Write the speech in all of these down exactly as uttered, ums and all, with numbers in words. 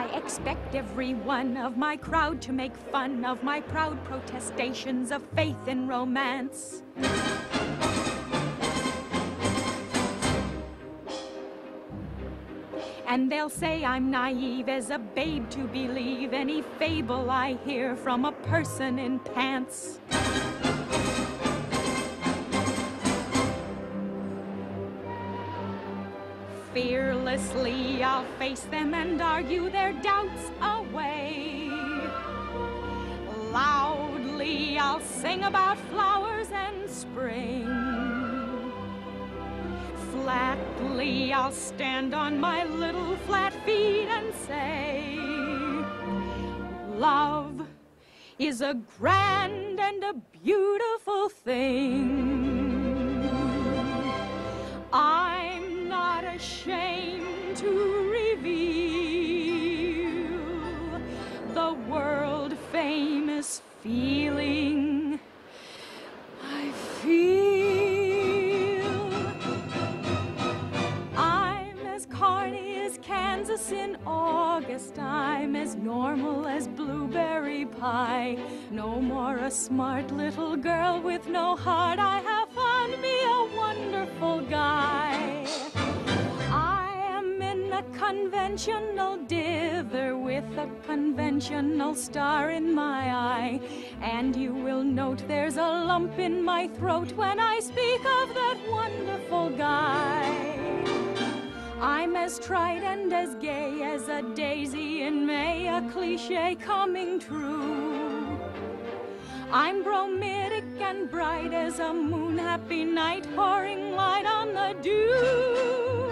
I expect every one of my crowd to make fun of my proud protestations of faith in romance. And they'll say I'm naive as a babe to believe any fable I hear from a person in pants. Fearlessly I'll face them and argue their doubts away. Loudly I'll sing about flowers and spring. Flatly, I'll stand on my little flat feet and say, love is a grand and a beautiful thing. I'm not ashamed to reveal the world-famous feeling I feel. Kansas in August, I'm as normal as blueberry pie. No more a smart little girl with no heart. I have found me a wonderful guy. I am in a conventional dither with a conventional star in my eye. And you will note there's a lump in my throat when I speak of that wonderful guy. I'm as tried and as gay as a daisy in May, a cliche coming true. I'm bromidic and bright as a moon, happy night, pouring light on the dew.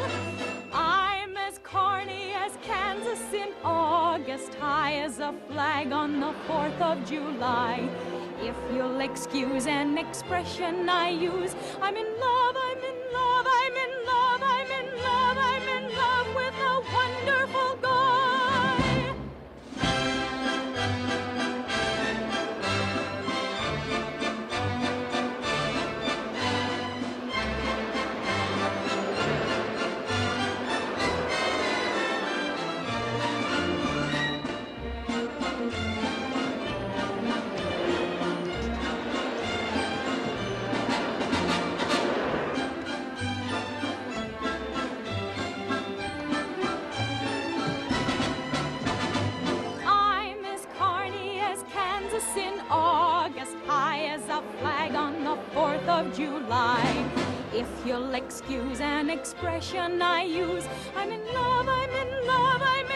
I'm as corny as Kansas in August, high as a flag on the fourth of July. If you'll excuse an expression I use, I'm in love, I'm in love, I'm in love, I'm in love, I'm in love with a wonderful guy. July. If you'll excuse an expression I use, I'm in love, I'm in love, I'm in love.